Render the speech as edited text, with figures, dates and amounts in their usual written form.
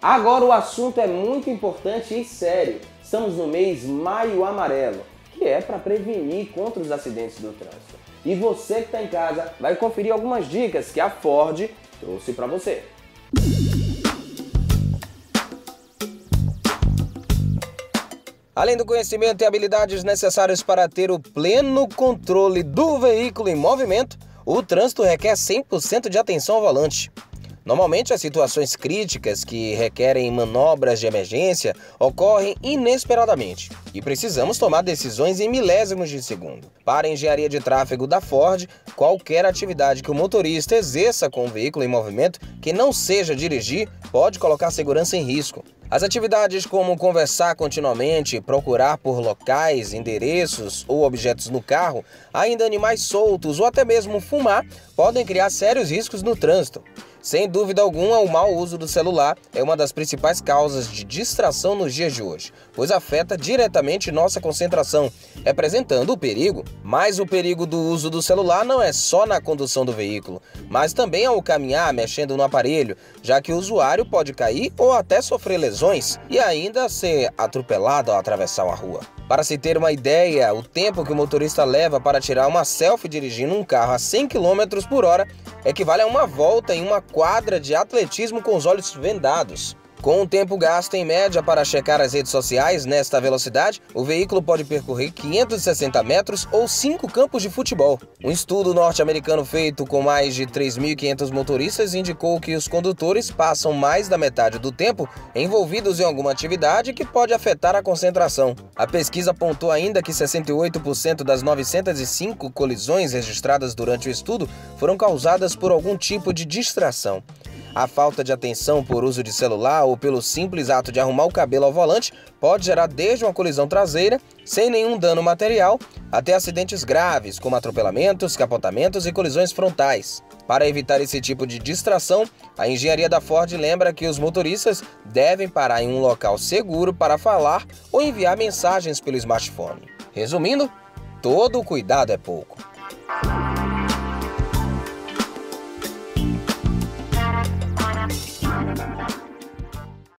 Agora o assunto é muito importante e sério. Estamos no mês Maio Amarelo, que é para prevenir contra os acidentes do trânsito. E você que está em casa vai conferir algumas dicas que a Ford trouxe para você. Além do conhecimento e habilidades necessários para ter o pleno controle do veículo em movimento, o trânsito requer 100% de atenção ao volante. Normalmente, as situações críticas que requerem manobras de emergência ocorrem inesperadamente e precisamos tomar decisões em milésimos de segundo. Para a engenharia de tráfego da Ford, qualquer atividade que o motorista exerça com o veículo em movimento que não seja dirigir pode colocar a segurança em risco. As atividades como conversar continuamente, procurar por locais, endereços ou objetos no carro, ainda animais soltos ou até mesmo fumar, podem criar sérios riscos no trânsito. Sem dúvida alguma, o mau uso do celular é uma das principais causas de distração nos dias de hoje, pois afeta diretamente nossa concentração, representando o perigo. Mas o perigo do uso do celular não é só na condução do veículo, mas também ao caminhar mexendo no aparelho, já que o usuário pode cair ou até sofrer lesões e ainda ser atropelado ao atravessar uma rua. Para se ter uma ideia, o tempo que o motorista leva para tirar uma selfie dirigindo um carro a 100 km por hora equivale a uma volta em uma quadra de atletismo com os olhos vendados. Com o tempo gasto em média para checar as redes sociais nesta velocidade, o veículo pode percorrer 560 metros ou 5 campos de futebol. Um estudo norte-americano feito com mais de 3.500 motoristas indicou que os condutores passam mais da metade do tempo envolvidos em alguma atividade que pode afetar a concentração. A pesquisa apontou ainda que 68% das 905 colisões registradas durante o estudo foram causadas por algum tipo de distração. A falta de atenção por uso de celular ou pelo simples ato de arrumar o cabelo ao volante pode gerar desde uma colisão traseira, sem nenhum dano material, até acidentes graves, como atropelamentos, capotamentos e colisões frontais. Para evitar esse tipo de distração, a engenharia da Ford lembra que os motoristas devem parar em um local seguro para falar ou enviar mensagens pelo smartphone. Resumindo, todo cuidado é pouco.